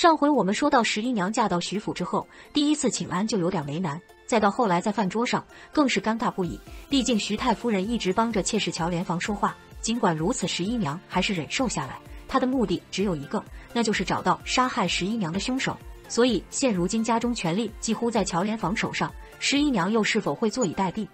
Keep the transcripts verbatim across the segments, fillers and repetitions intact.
上回我们说到，十一娘嫁到徐府之后，第一次请安就有点为难，再到后来在饭桌上更是尴尬不已。毕竟徐太夫人一直帮着妾室乔莲房说话。尽管如此，十一娘还是忍受下来。她的目的只有一个，那就是找到杀害十一娘的凶手。所以现如今家中权力几乎在乔莲房手上，十一娘又是否会坐以待毙？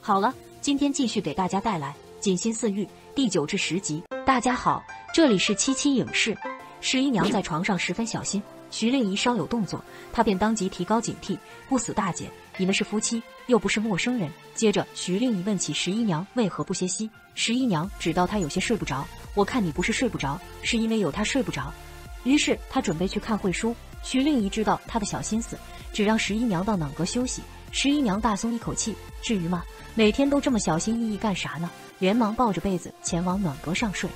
好了，今天继续给大家带来《锦心似玉》第九至十集。大家好，这里是七七影视。十一娘在床上十分小心，徐令仪稍有动作，她便当即提高警惕。不死大姐，你们是夫妻，又不是陌生人。接着，徐令仪问起十一娘为何不歇息。十一娘只道她有些睡不着，我看你不是睡不着，是因为有她睡不着。于是她准备去看会书。徐令仪知道她的小心思，只让十一娘到暖阁休息。十一娘大松一口气，至于吗？每天都这么小心翼翼干啥呢？连忙抱着被子前往暖阁上睡。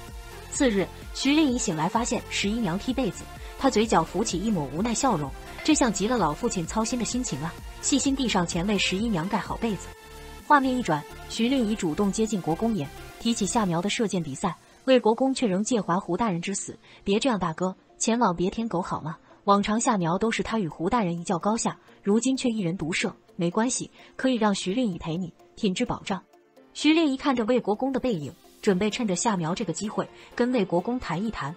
次日，徐令仪醒来，发现十一娘踢被子，她嘴角浮起一抹无奈笑容，这像极了老父亲操心的心情啊！细心地上前为十一娘盖好被子。画面一转，徐令仪主动接近国公爷，提起夏苗的射箭比赛，魏国公却仍介怀胡大人之死。别这样，大哥，前往别天狗好吗？往常夏苗都是他与胡大人一较高下，如今却一人独射。没关系，可以让徐令仪陪你，品质保障。徐令仪看着魏国公的背影，准备趁着夏苗这个机会跟魏国公谈一谈。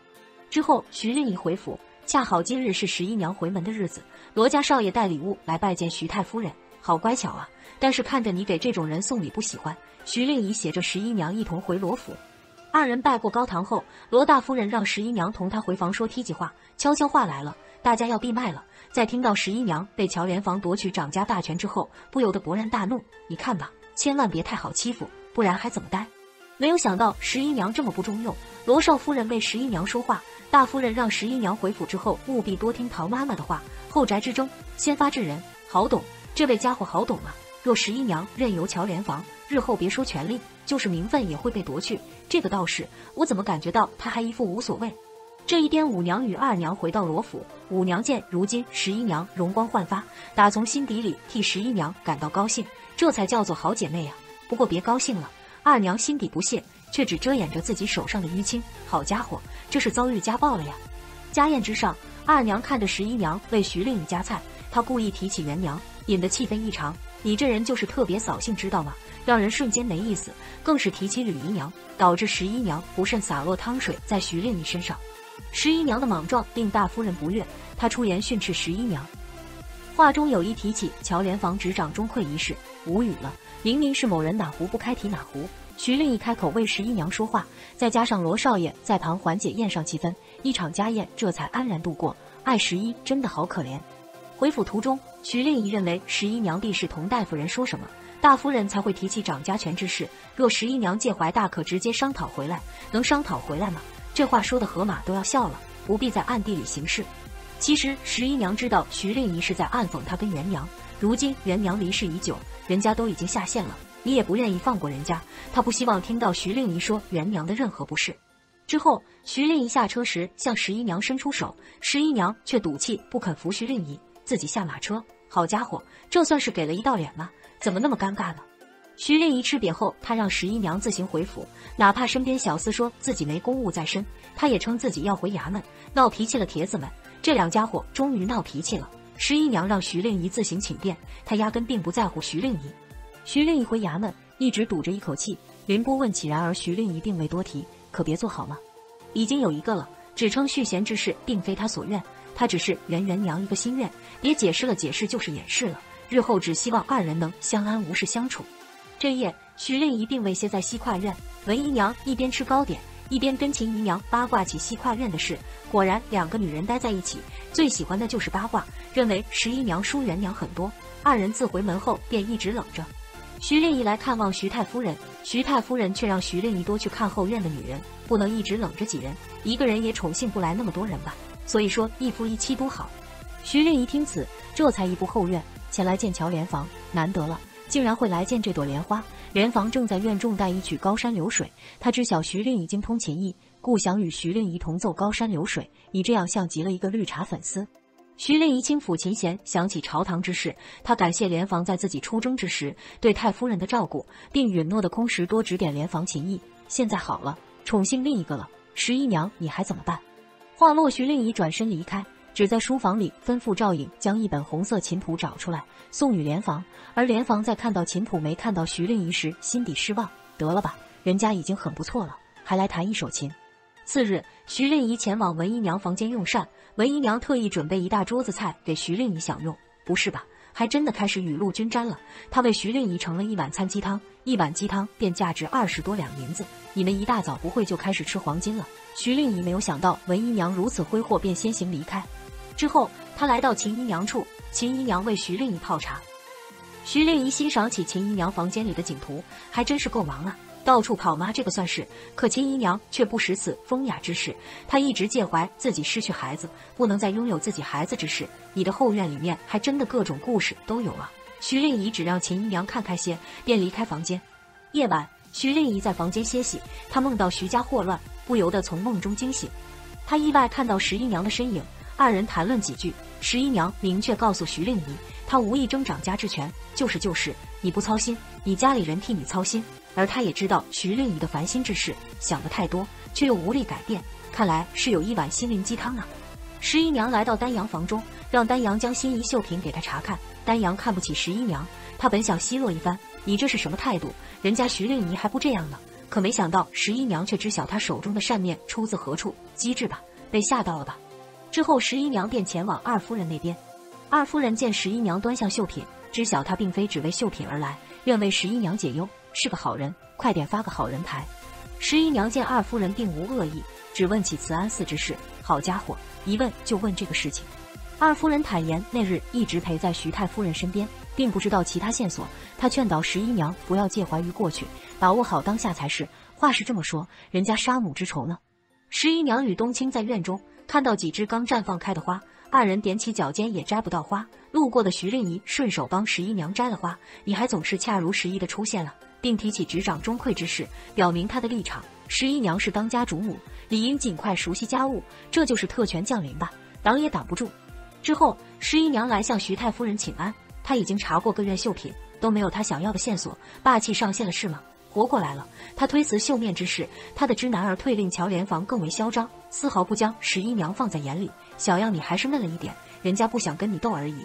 之后，徐令仪回府，恰好今日是十一娘回门的日子，罗家少爷带礼物来拜见徐太夫人，好乖巧啊！但是看着你给这种人送礼不喜欢。徐令仪携着十一娘一同回罗府，二人拜过高堂后，罗大夫人让十一娘同她回房说梯级话。悄悄话来了，大家要闭麦了。在听到十一娘被乔莲房夺取掌家大权之后，不由得勃然大怒。你看吧，千万别太好欺负，不然还怎么待？没有想到十一娘这么不中用，罗少夫人为十一娘说话，大夫人让十一娘回府之后务必多听陶妈妈的话。后宅之争，先发制人，好懂，这位家伙好懂啊！若十一娘任由乔莲房，日后别说权力，就是名分也会被夺去。这个倒是，我怎么感觉到他还一副无所谓？这一天，五娘与二娘回到罗府，五娘见如今十一娘容光焕发，打从心底里替十一娘感到高兴，这才叫做好姐妹啊！不过别高兴了。二娘心底不屑，却只遮掩着自己手上的淤青。好家伙，这是遭遇家暴了呀！家宴之上，二娘看着十一娘为徐令仪夹菜，她故意提起元娘，引得气氛异常。你这人就是特别扫兴，知道吗？让人瞬间没意思。更是提起吕姨娘，导致十一娘不慎洒落汤水在徐令仪身上。十一娘的莽撞令大夫人不悦，她出言训斥十一娘。话中有意提起乔莲房执掌钟馗一事，无语了。明明是某人哪壶不开提哪壶。徐令一开口为十一娘说话，再加上罗少爷在旁缓解宴上气氛，一场家宴这才安然度过。艾十一真的好可怜。回府途中，徐令一认为十一娘必是同大夫人说什么，大夫人才会提起掌家权之事。若十一娘介怀，大可直接商讨回来。能商讨回来吗？这话说的河马都要笑了，不必在暗地里行事。其实十一娘知道徐令仪是在暗讽她跟元娘，如今元娘离世已久，人家都已经下线了，你也不愿意放过人家。她不希望听到徐令仪说元娘的任何不是。之后，徐令仪下车时向十一娘伸出手，十一娘却赌气不肯扶徐令仪，自己下马车。好家伙，这算是给了一道脸吗？怎么那么尴尬呢？徐令仪吃瘪后，她让十一娘自行回府，哪怕身边小厮说自己没公务在身，她也称自己要回衙门。闹脾气了，铁子们！这两家伙终于闹脾气了。十一娘让徐令仪自行请便，她压根并不在乎徐令仪。徐令仪回衙门，一直堵着一口气。林波问起，然而徐令仪并未多提，可别做好吗？已经有一个了，只称续弦之事并非她所愿，她只是圆圆娘一个心愿，别解释了，解释就是掩饰了。日后只希望二人能相安无事相处。这夜，徐令仪并未歇在西跨院，文姨娘一边吃糕点，一边跟秦姨娘八卦起西跨院的事。果然，两个女人待在一起，最喜欢的就是八卦，认为十一娘输元娘很多。二人自回门后便一直冷着。徐令仪来看望徐太夫人，徐太夫人却让徐令仪多去看后院的女人，不能一直冷着几人，一个人也宠幸不来那么多人吧。所以说一夫一妻多好。徐令仪听此，这才移步后院前来见乔莲房，难得了，竟然会来见这朵莲花。莲房正在院中待一曲高山流水，他知晓徐令仪精通琴艺，故想与徐令仪同奏高山流水，你这样像极了一个绿茶粉丝。徐令仪轻抚琴弦，想起朝堂之事，他感谢莲房在自己出征之时对太夫人的照顾，并允诺的空时多指点莲房琴艺。现在好了，宠幸另一个了，十一娘你还怎么办？话落，徐令仪转身离开。只在书房里吩咐赵颖将一本红色琴谱找出来送与莲房。而莲房在看到琴谱没看到徐令仪时，心底失望。得了吧，人家已经很不错了，还来弹一首琴。次日，徐令仪前往文姨娘房间用膳，文姨娘特意准备一大桌子菜给徐令仪享用。不是吧？ 还真的开始雨露均沾了。他为徐令仪盛了一碗餐鸡汤，一碗鸡汤便价值二十多两银子。你们一大早不会就开始吃黄金了？徐令仪没有想到文姨娘如此挥霍，便先行离开。之后，他来到秦姨娘处，秦姨娘为徐令仪泡茶。徐令仪欣赏起秦姨娘房间里的景图，还真是够忙啊，到处跑妈这个算是。可秦姨娘却不识此风雅之事，她一直介怀自己失去孩子，不能再拥有自己孩子之事。 你的后院里面还真的各种故事都有啊！徐令仪只让秦姨娘看开些，便离开房间。夜晚，徐令仪在房间歇息，她梦到徐家霍乱，不由得从梦中惊醒。她意外看到十一娘的身影，二人谈论几句。十一娘明确告诉徐令仪，她无意争掌家之权，就是就是，你不操心，你家里人替你操心。而她也知道徐令仪的烦心之事，想得太多，却又无力改变，看来是有一碗心灵鸡汤啊。 十一娘来到丹阳房中，让丹阳将心仪绣品给她查看。丹阳看不起十一娘，他本想奚落一番，你这是什么态度？人家徐令仪还不这样呢。可没想到十一娘却知晓他手中的扇面出自何处，机智吧？被吓到了吧？之后十一娘便前往二夫人那边。二夫人见十一娘端向绣品，知晓她并非只为绣品而来，愿为十一娘解忧，是个好人，快点发个好人牌。十一娘见二夫人并无恶意，只问起慈安寺之事。好家伙！ 一问就问这个事情，二夫人坦言那日一直陪在徐太夫人身边，并不知道其他线索。她劝导十一娘不要介怀于过去，把握好当下才是。话是这么说，人家杀母之仇呢？十一娘与冬青在院中看到几枝刚绽放开的花，二人踮起脚尖也摘不到花。路过的徐令仪顺手帮十一娘摘了花，你还总是恰如时宜的出现了，并提起执掌中馈之事，表明她的立场。十一娘是当家主母。 理应尽快熟悉家务，这就是特权降临吧，挡也挡不住。之后，十一娘来向徐太夫人请安，她已经查过各院绣品，都没有她想要的线索，霸气上线了是吗？活过来了。她推辞绣面之事，她的知难而退令乔莲房更为嚣张，丝毫不将十一娘放在眼里。小样，你还是嫩了一点，人家不想跟你斗而已。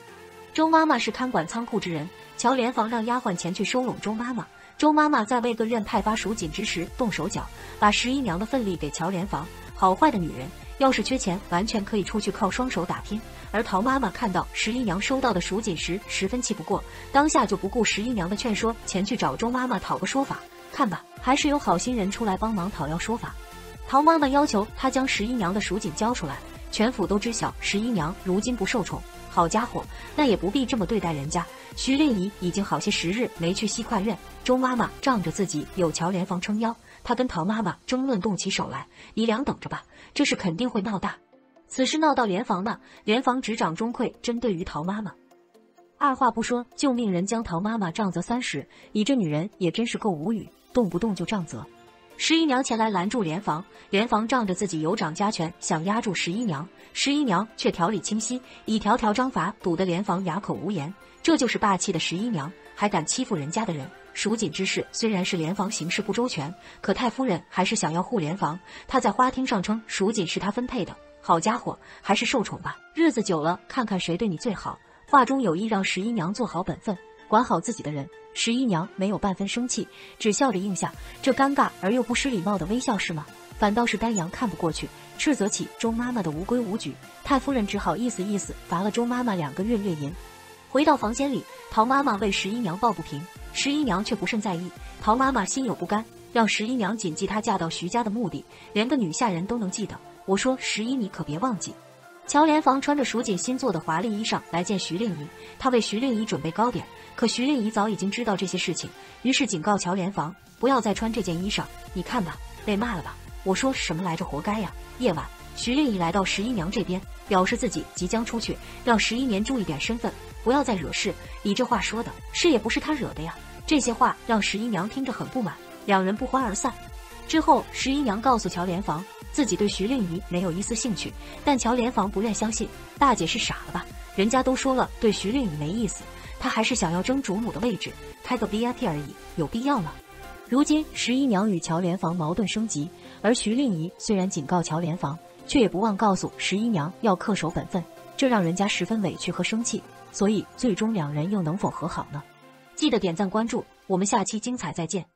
周妈妈是看管仓库之人，乔莲房让丫鬟前去收拢周妈妈。 周妈妈在为各院派发赎锦之时动手脚，把十一娘的份力给乔莲房。好坏的女人，要是缺钱，完全可以出去靠双手打拼。而陶妈妈看到十一娘收到的赎锦时，十分气不过，当下就不顾十一娘的劝说，前去找周妈妈讨个说法。看吧，还是有好心人出来帮忙讨要说法。陶妈妈要求她将十一娘的赎锦交出来，全府都知晓十一娘如今不受宠。好家伙，那也不必这么对待人家。 徐令仪已经好些时日没去西跨院，周妈妈仗着自己有乔莲房撑腰，她跟陶妈妈争论动起手来。你俩等着吧，这事肯定会闹大。此事闹到莲房呢，莲房执掌中馈，针对于陶妈妈，二话不说就命人将陶妈妈杖责三十。你这女人也真是够无语，动不动就杖责。十一娘前来拦住莲房，莲房仗着自己有掌家权，想压住十一娘，十一娘却条理清晰，以条条章法堵得莲房哑口无言。 这就是霸气的十一娘，还敢欺负人家的人。赎锦之事虽然是莲房行事不周全，可太夫人还是想要护莲房。她在花厅上称赎锦是她分配的，好家伙，还是受宠吧。日子久了，看看谁对你最好。话中有意，让十一娘做好本分，管好自己的人。十一娘没有半分生气，只笑着应下这尴尬而又不失礼貌的微笑是吗？反倒是丹阳看不过去，斥责起周妈妈的无规无矩。太夫人只好意思意思，罚了周妈妈两个月月银。 回到房间里，陶妈妈为十一娘抱不平，十一娘却不甚在意。陶妈妈心有不甘，让十一娘谨记她嫁到徐家的目的，连个女下人都能记得。我说十一，你可别忘记。乔莲房穿着蜀锦新做的华丽衣裳来见徐令仪，她为徐令仪准备糕点，可徐令仪早已经知道这些事情，于是警告乔莲房不要再穿这件衣裳。你看吧，被骂了吧？我说什么来着？活该呀！夜晚，徐令仪来到十一娘这边，表示自己即将出去，让十一年注意点身份。 不要再惹事！你这话说的是也不是他惹的呀？这些话让十一娘听着很不满，两人不欢而散。之后，十一娘告诉乔莲房，自己对徐令仪没有一丝兴趣，但乔莲房不愿相信。大姐是傻了吧？人家都说了对徐令仪没意思，她还是想要争主母的位置，开个 V I P 而已，有必要吗？如今，十一娘与乔莲房矛盾升级，而徐令仪虽然警告乔莲房，却也不忘告诉十一娘要恪守本分。这让人家十分委屈和生气。所以最终两人又能否和好呢？记得点赞关注，我们下期精彩再见。